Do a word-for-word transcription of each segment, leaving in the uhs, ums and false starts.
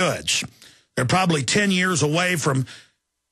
goods. They're probably ten years away from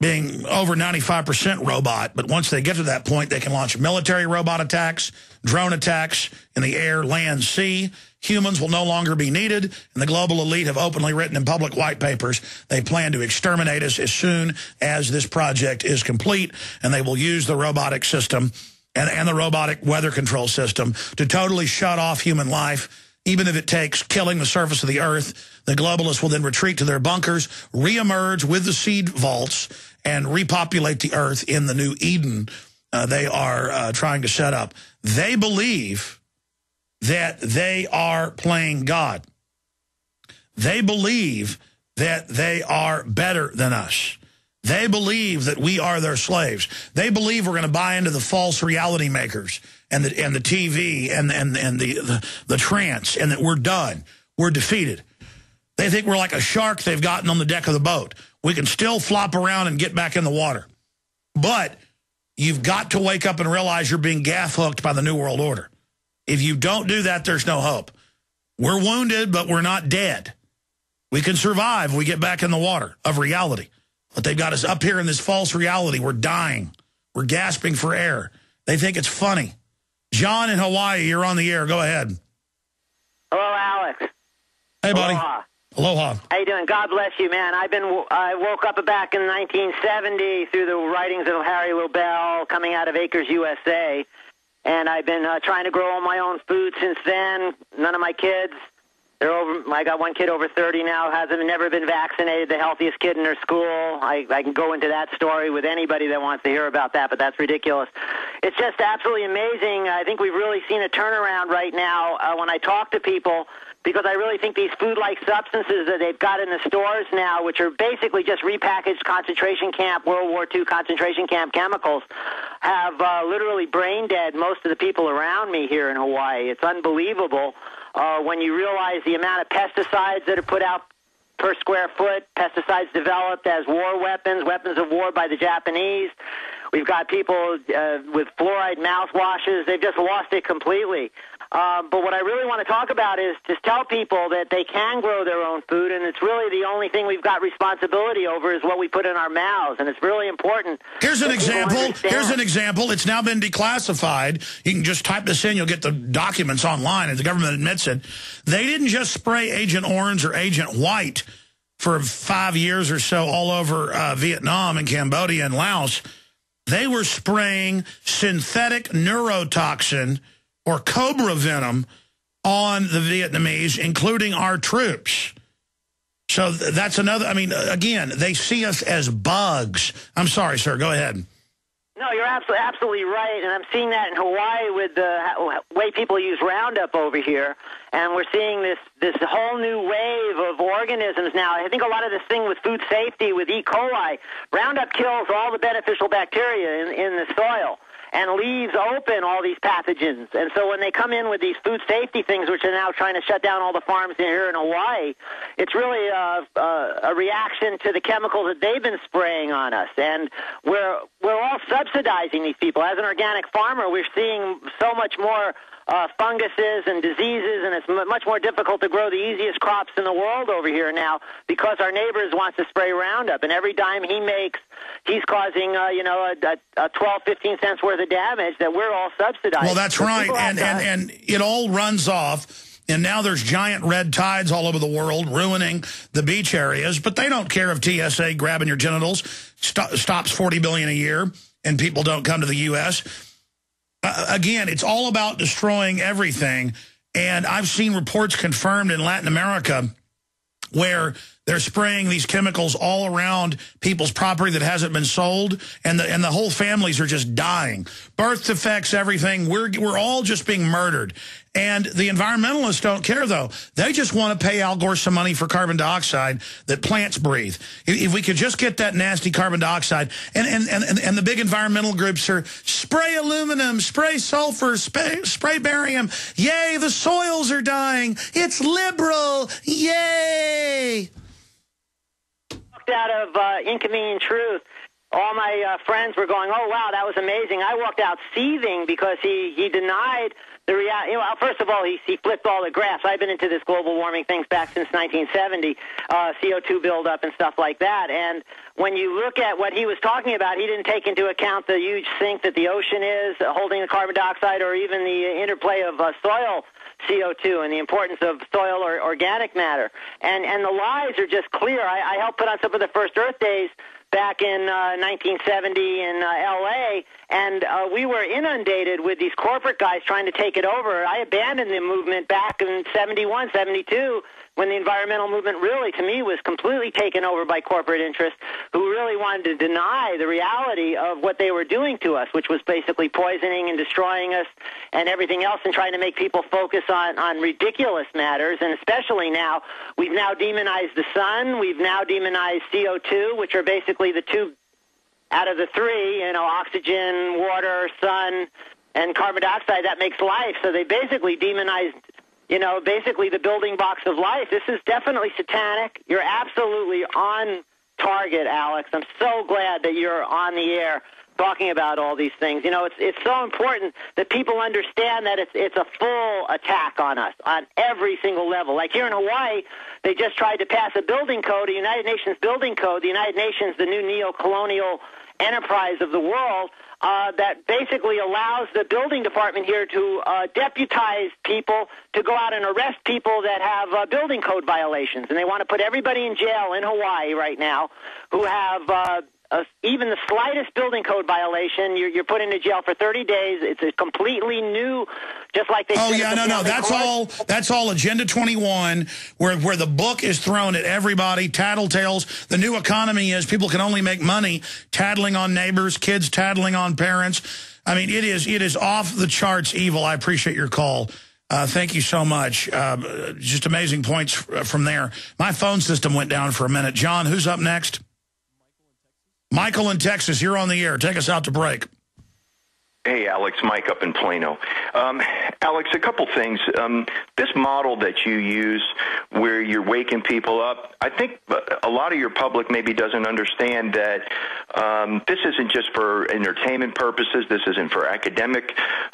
being over ninety-five percent robot, but once they get to that point, they can launch military robot attacks, drone attacks in the air, land, sea. Humans will no longer be needed, and the global elite have openly written in public white papers they plan to exterminate us as soon as this project is complete, and they will use the robotic system and, and the robotic weather control system to totally shut off human life. Even if it takes killing the surface of the earth, the globalists will then retreat to their bunkers, reemerge with the seed vaults, and repopulate the earth in the new Eden uh, they are uh, trying to set up. They believe that they are playing God. They believe that they are better than us. They believe that we are their slaves. They believe we're going to buy into the false reality makers and the, and the T V and, and, and the, the, the trance, and that we're done. We're defeated. They think we're like a shark they've gotten on the deck of the boat. We can still flop around and get back in the water. But you've got to wake up and realize you're being gaff-hooked by the New World Order. If you don't do that, there's no hope. We're wounded, but we're not dead. We can survive. We get back in the water of reality. But they've got us up here in this false reality. We're dying. We're gasping for air. They think it's funny. John in Hawaii, you're on the air. Go ahead. Hello, Alex. Hey, buddy. Aloha. Aloha. How you doing? God bless you, man. I've been, I woke up back in nineteen seventy through the writings of Harry Lubell coming out of Acres, U S A, and I've been uh, trying to grow all my own food since then. None of my kids. They're over. I got one kid over thirty now, hasn't never been vaccinated, the healthiest kid in her school. I, I can go into that story with anybody that wants to hear about that, but that's ridiculous. It's just absolutely amazing. I think we've really seen a turnaround right now uh, when I talk to people, because I really think these food-like substances that they've got in the stores now, which are basically just repackaged concentration camp, World War Two concentration camp chemicals, have uh, literally brain-dead most of the people around me here in Hawaii. It's unbelievable. Uh, when you realize the amount of pesticides that are put out per square foot, pesticides developed as war weapons, weapons of war by the Japanese. We've got people uh, with fluoride mouthwashes. They've just lost it completely. Um, but what I really want to talk about is just tell people that they can grow their own food, and it's really the only thing we've got responsibility over is what we put in our mouths, and it's really important. Here's an example. Here's an example. It's now been declassified. You can just type this in. You'll get the documents online, and the government admits it. They didn't just spray Agent Orange or Agent White for five years or so all over uh, Vietnam and Cambodia and Laos. They were spraying synthetic neurotoxin or cobra venom on the Vietnamese, including our troops. So that's another, I mean, again, they see us as bugs. I'm sorry, sir. Go ahead. No, you're absolutely, absolutely right, and I'm seeing that in Hawaii with the way people use Roundup over here, and we're seeing this, this whole new wave of organisms now. I think a lot of this thing with food safety, with E. coli, Roundup kills all the beneficial bacteria in, in the soil, and leaves open all these pathogens. And so when they come in with these food safety things, which are now trying to shut down all the farms here in Hawaii, it's really a, a, a reaction to the chemicals that they've been spraying on us. And we're, we're all subsidizing these people. As an organic farmer, we're seeing so much more Uh, funguses and diseases, and it's much more difficult to grow the easiest crops in the world over here now because our neighbors want to spray Roundup, and every dime he makes, he's causing uh, you know a, a twelve, fifteen cents worth of damage that we're all subsidizing. Well, that's right, and, and, and it all runs off, and now there's giant red tides all over the world ruining the beach areas, but they don't care if T S A grabbing your genitals st stops forty billion dollars a year and people don't come to the U S Uh, again, it's all about destroying everything, and I've seen reports confirmed in Latin America where they're spraying these chemicals all around people's property that hasn't been sold, and the and the whole families are just dying. Birth defects, everything. We're, we're all just being murdered, and the environmentalists don't care, though. They just want to pay Al Gore some money for carbon dioxide that plants breathe. If, if we could just get that nasty carbon dioxide, and, and, and, and the big environmental groups are spray aluminum, spray sulfur, spray, spray barium. Yay, the soils are dying. It's liberal. Yay. Out of uh, Inconvenient Truth, all my uh, friends were going, oh, wow, that was amazing. I walked out seething because he, he denied the reality. Well, first of all, he, he flipped all the graphs. I've been into this global warming things back since nineteen seventy, uh, C O two buildup and stuff like that. And when you look at what he was talking about, he didn't take into account the huge sink that the ocean is holding the carbon dioxide, or even the interplay of uh, soil C O two and the importance of soil or organic matter. And, and the lies are just clear. I, I helped put on some of the first Earth Days back in uh, nineteen seventy in uh, L A, and uh, we were inundated with these corporate guys trying to take it over. I abandoned the movement back in seventy-one, seventy-two, when the environmental movement really, to me, was completely taken over by corporate interests who really wanted to deny the reality of what they were doing to us, which was basically poisoning and destroying us and everything else, and trying to make people focus on, on ridiculous matters. And especially now, we've now demonized the sun, we've now demonized C O two, which are basically the two out of the three, you know, oxygen, water, sun, and carbon dioxide, that makes life. So they basically demonized, you know, basically the building blocks of life. This is definitely satanic. You're absolutely on target, Alex. I'm so glad that you're on the air talking about all these things. You know, it's it's so important that people understand that it's it's a full attack on us on every single level. Like here in Hawaii, they just tried to pass a building code, a United Nations building code. The United Nations, the new neo-colonial enterprise of the world, uh, that basically allows the building department here to uh, deputize people to go out and arrest people that have uh, building code violations. And they want to put everybody in jail in Hawaii right now who have... Uh, Uh, even the slightest building code violation, you're, you're put into jail for thirty days. It's a completely new, just like they. Oh yeah, no, no, that's all. That's all Agenda twenty-one, where where the book is thrown at everybody. Tattletales. The new economy is people can only make money tattling on neighbors, kids tattling on parents. I mean, it is it is off the charts evil. I appreciate your call. Uh, thank you so much. Uh, just amazing points from there. My phone system went down for a minute. John, who's up next? Michael in Texas, you're on the air. Take us out to break. Hey, Alex, Mike up in Plano. Um, Alex, a couple things. Um, this model that you use where you're waking people up, I think a lot of your public maybe doesn't understand that um, this isn't just for entertainment purposes. This isn't for academic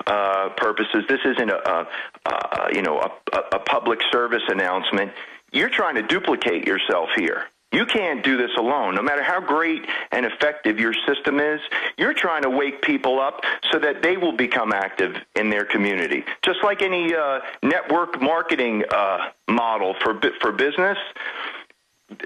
uh, purposes. This isn't a, a, a you know a, a public service announcement. You're trying to duplicate yourself here. You can't do this alone. No matter how great and effective your system is, you're trying to wake people up so that they will become active in their community. Just like any uh, network marketing uh, model for, for business,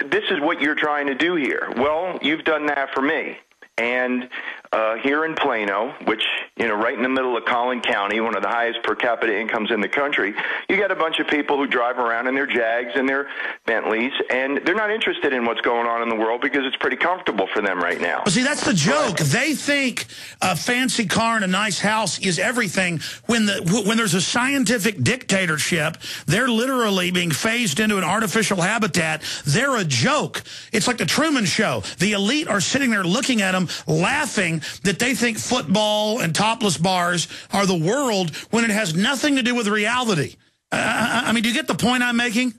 this is what you're trying to do here. Well, you've done that for me. And uh, here in Plano, which, you know, right in the middle of Collin County, one of the highest per capita incomes in the country, you got a bunch of people who drive around in their Jags and their Bentleys, and they're not interested in what's going on in the world because it's pretty comfortable for them right now. Well, see, that's the joke. They think a fancy car and a nice house is everything. When the when there's a scientific dictatorship, they're literally being phased into an artificial habitat. They're a joke. It's like the Truman Show. The elite are sitting there looking at them, laughing that they think football and topless bars are the world when it has nothing to do with reality. Uh, I mean, do you get the point I'm making?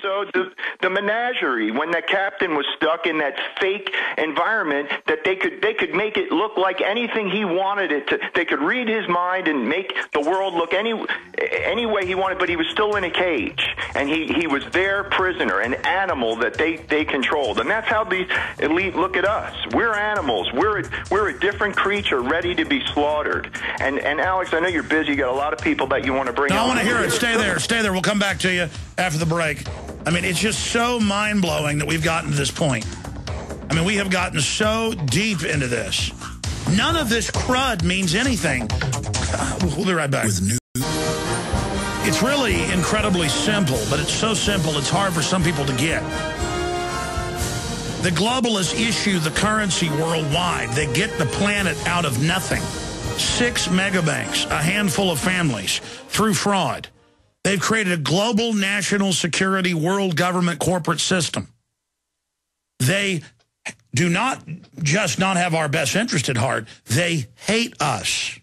So the, the menagerie, when the captain was stuck in that fake environment, that they could they could make it look like anything he wanted it to. They could read his mind and make the world look any any way he wanted, but he was still in a cage, and he, he was their prisoner, an animal that they, they controlled. And that's how the elite look at us. We're animals. We're a, we're a different creature ready to be slaughtered. And, and Alex, I know you're busy. You got a lot of people that you want to bring no, on. I want to hear it. Stay there. Stay there. We'll come back to you after the break. I mean, it's just so mind-blowing that we've gotten to this point. I mean, we have gotten so deep into this. None of this crud means anything. We'll be right back. With news. It's really incredibly simple, but it's so simple it's hard for some people to get. The globalists issue the currency worldwide. They get the planet out of nothing. Six megabanks, a handful of families, through fraud. They've created a global national security world government corporate system. They do not just not have our best interest at heart. They hate us.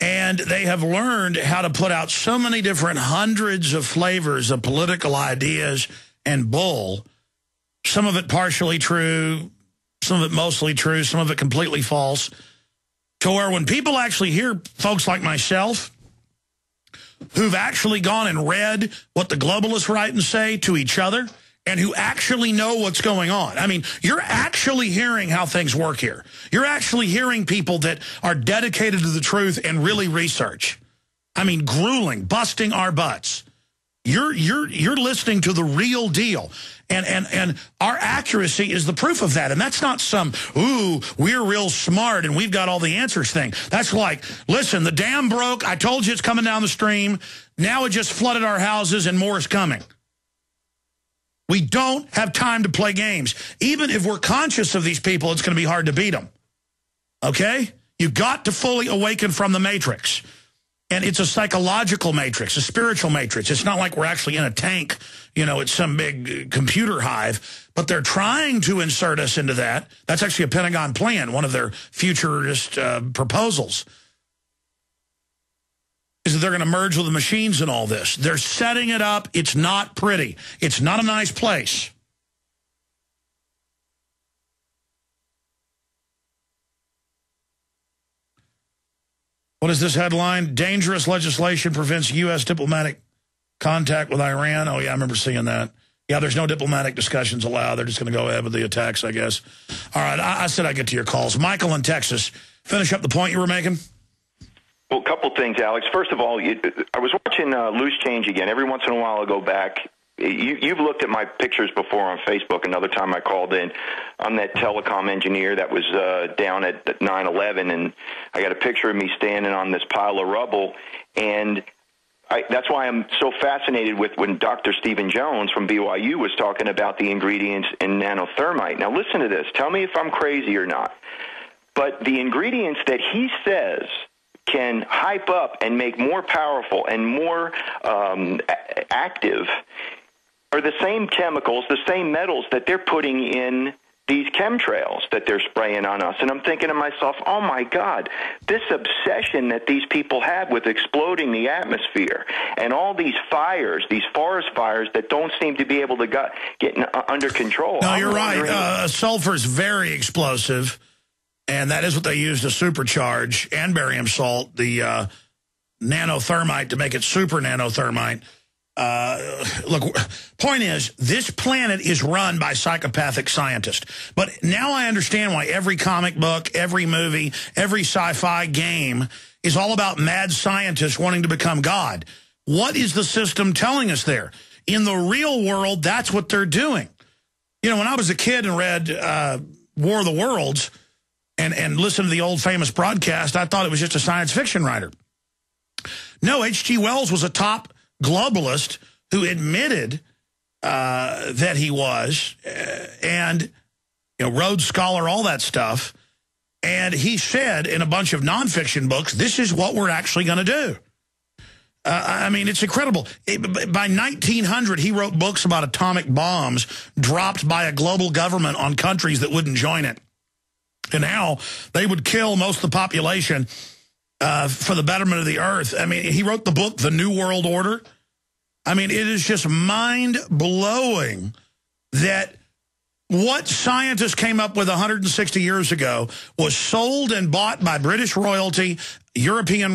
And they have learned how to put out so many different hundreds of flavors of political ideas and bull some of it partially true, some of it mostly true, some of it completely false, to where when people actually hear folks like myself who've actually gone and read what the globalists write and say to each other and who actually know what's going on. I mean, you're actually hearing how things work here. You're actually hearing people that are dedicated to the truth and really research. I mean, grueling, busting our butts. You're you're you're listening to the real deal. And, and, and our accuracy is the proof of that. And that's not some, ooh, we're real smart and we've got all the answers thing. That's like, listen, the dam broke. I told you it's coming down the stream. Now it just flooded our houses and more is coming. We don't have time to play games. Even if we're conscious of these people, it's going to be hard to beat them. Okay? You've got to fully awaken from the matrix. And it's a psychological matrix, a spiritual matrix. It's not like we're actually in a tank, you know, it's some big computer hive. But they're trying to insert us into that. That's actually a Pentagon plan, one of their futurist uh, proposals, is that they're going to merge with the machines and all this. They're setting it up. It's not pretty. It's not a nice place. What is this headline? Dangerous legislation prevents U S diplomatic contact with Iran. Oh, yeah, I remember seeing that. Yeah, there's no diplomatic discussions allowed. They're just going to go ahead with the attacks, I guess. All right, I, I said I'd get to your calls. Michael in Texas, finish up the point you were making. Well, a couple things, Alex. First of all, you, I was watching uh, Loose Change again. Every once in a while I go back. You, you've looked at my pictures before on Facebook. Another time I called in. I'm that telecom engineer that was uh, down at nine eleven, and I got a picture of me standing on this pile of rubble. And I, that's why I'm so fascinated with when Doctor Stephen Jones from B Y U was talking about the ingredients in nanothermite. Now, listen to this. Tell me if I'm crazy or not. But the ingredients that he says can hype up and make more powerful and more um, active are the same chemicals, the same metals that they're putting in these chemtrails that they're spraying on us. And I'm thinking to myself, oh, my God, this obsession that these people have with exploding the atmosphere and all these fires, these forest fires that don't seem to be able to get, get under control. No, I'm you're right. Uh, sulfur is very explosive, and that is what they use to supercharge and barium salt, the uh, nanothermite, to make it super nanothermite. Uh, look, point is, this planet is run by psychopathic scientists. But now I understand why every comic book, every movie, every sci-fi game is all about mad scientists wanting to become God. What is the system telling us there? In the real world, that's what they're doing. You know, when I was a kid and read uh, War of the Worlds and, and listened to the old famous broadcast, I thought it was just a science fiction writer. No, H G Wells was a top globalist who admitted uh, that he was, uh, and you know, Rhodes Scholar, all that stuff, and he said in a bunch of nonfiction books, this is what we're actually going to do. Uh, I mean, it's incredible. It, by nineteen hundred, he wrote books about atomic bombs dropped by a global government on countries that wouldn't join it, and how they would kill most of the population Uh, for the betterment of the earth. I mean, he wrote the book, The New World Order. I mean, it is just mind-blowing that what scientists came up with one hundred sixty years ago was sold and bought by British royalty, European